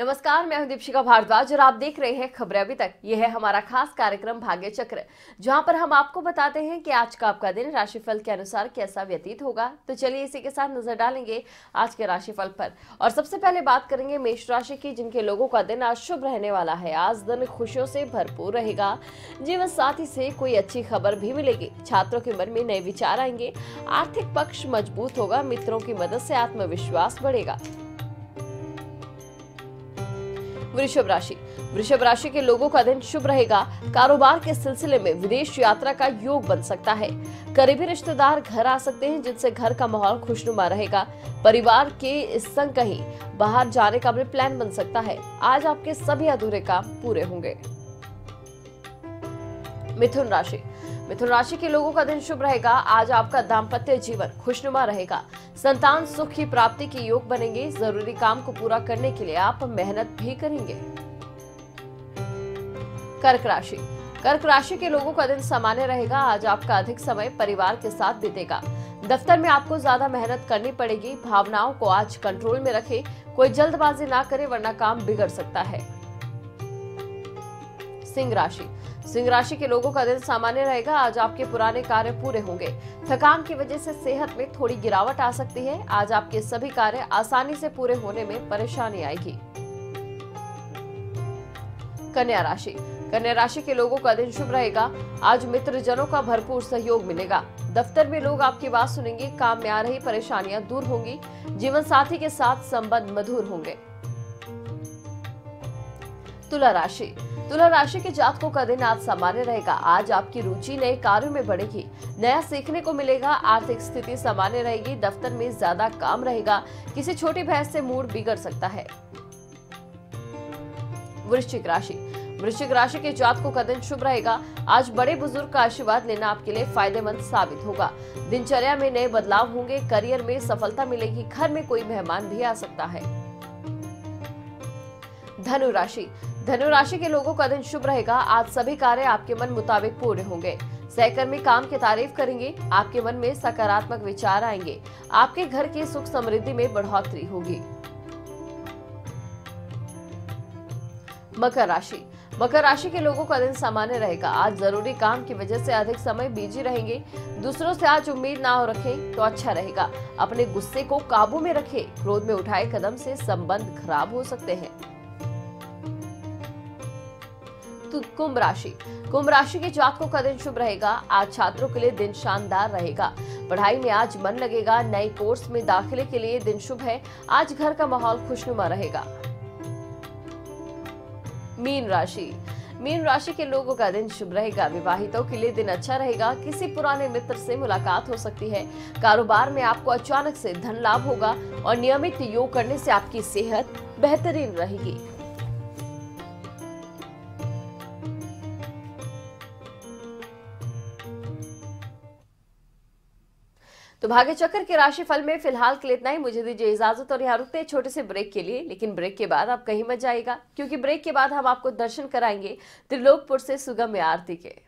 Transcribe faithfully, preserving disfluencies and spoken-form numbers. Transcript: नमस्कार, मैं हूं दीपिका भारद्वाज और आप देख रहे हैं खबरें अभी तक। यह है हमारा खास कार्यक्रम भाग्य चक्र, जहां पर हम आपको बताते हैं कि आज का आपका दिन राशिफल के अनुसार कैसा व्यतीत होगा। तो चलिए इसी के साथ नजर डालेंगे आज के राशिफल पर। और सबसे पहले बात करेंगे मेष राशि की, जिनके लोगों का दिन आज शुभ रहने वाला है। आज दिन खुशियों से भरपूर रहेगा। जीवन साथी से कोई अच्छी खबर भी मिलेगी। छात्रों के मन में नए विचार आएंगे। आर्थिक पक्ष मजबूत होगा। मित्रों की मदद से आत्मविश्वास बढ़ेगा। वृषभ राशि वृषभ राशि के लोगों का दिन शुभ रहेगा। कारोबार के सिलसिले में विदेश यात्रा का योग बन सकता है। करीबी रिश्तेदार घर आ सकते हैं, जिनसे घर का माहौल खुशनुमा रहेगा। परिवार के संग कहीं बाहर जाने का भी प्लान बन सकता है। आज आपके सभी अधूरे काम पूरे होंगे। मिथुन राशि मिथुन राशि के लोगों का दिन शुभ रहेगा। आज आपका दाम्पत्य जीवन खुशनुमा रहेगा। संतान सुख की प्राप्ति के योग बनेंगे। जरूरी काम को पूरा करने के लिए आप मेहनत भी करेंगे। कर्क राशि कर्क राशि के लोगों का दिन सामान्य रहेगा। आज आपका अधिक समय परिवार के साथ बीतेगा। दफ्तर में आपको ज्यादा मेहनत करनी पड़ेगी। भावनाओं को आज कंट्रोल में रखें। कोई जल्दबाजी ना करे, वरना काम बिगड़ सकता है। सिंह राशि सिंह राशि के लोगों का दिन सामान्य रहेगा। आज आपके पुराने कार्य पूरे होंगे। थकान की वजह से सेहत में थोड़ी गिरावट आ सकती है। आज आपके सभी कार्य आसानी से पूरे होने में परेशानी आएगी। कन्या राशि कन्या राशि के लोगों का दिन शुभ रहेगा। आज मित्रजनों का भरपूर सहयोग मिलेगा। दफ्तर में लोग आपकी बात सुनेंगे। काम में आ रही परेशानियां दूर होंगी। जीवन साथी के साथ संबंध मधुर होंगे। तुला राशि तुला राशि के जातकों का दिन आज सामान्य रहेगा। आज आपकी रुचि नए कार्यों में बढ़ेगी। नया सीखने को मिलेगा। आर्थिक स्थिति सामान्य रहेगी। दफ्तर में ज्यादा काम रहेगा। किसी छोटी बहस से मूड बिगड़ सकता है। वृश्चिक राशि वृश्चिक राशि के जातकों का दिन शुभ रहेगा। आज बड़े बुजुर्ग का आशीर्वाद लेना आपके लिए फायदेमंद साबित होगा। दिनचर्या में नए बदलाव होंगे। करियर में सफलता मिलेगी। घर में कोई मेहमान भी आ सकता है। धनु राशि धनु राशि के लोगों का दिन शुभ रहेगा। आज सभी कार्य आपके मन मुताबिक पूरे होंगे। सहकर्मी काम की तारीफ करेंगे। आपके मन में सकारात्मक विचार आएंगे। आपके घर की सुख समृद्धि में बढ़ोतरी होगी। मकर राशि मकर राशि के लोगों का दिन सामान्य रहेगा। आज जरूरी काम की वजह से अधिक समय बिजी रहेंगे। दूसरों से आज उम्मीद ना रखें तो अच्छा रहेगा। अपने गुस्से को काबू में रखें। क्रोध में उठाए कदम से संबंध खराब हो सकते हैं। कुंभ राशि कुंभ राशि के जातकों का दिन शुभ रहेगा। आज छात्रों के लिए दिन शानदार रहेगा। पढ़ाई में आज मन लगेगा। नए कोर्स में दाखिले के लिए दिन शुभ है। आज घर का माहौल खुशनुमा रहेगा। मीन राशि मीन राशि के लोगों का दिन शुभ रहेगा। विवाहितों के लिए दिन अच्छा रहेगा। किसी पुराने मित्र से मुलाकात हो सकती है। कारोबार में आपको अचानक से धन लाभ होगा और नियमित योग करने से आपकी सेहत बेहतरीन रहेगी। तो भाग्य चक्र के राशिफल में फिलहाल के लिए इतना ही। मुझे दीजिए इजाजत और यहाँ रुकते हैं छोटे से ब्रेक के लिए। लेकिन ब्रेक के बाद आप कहीं मत जाइएगा, क्योंकि ब्रेक के बाद हम आपको दर्शन कराएंगे त्रिलोकपुर से सुगम्य आरती के।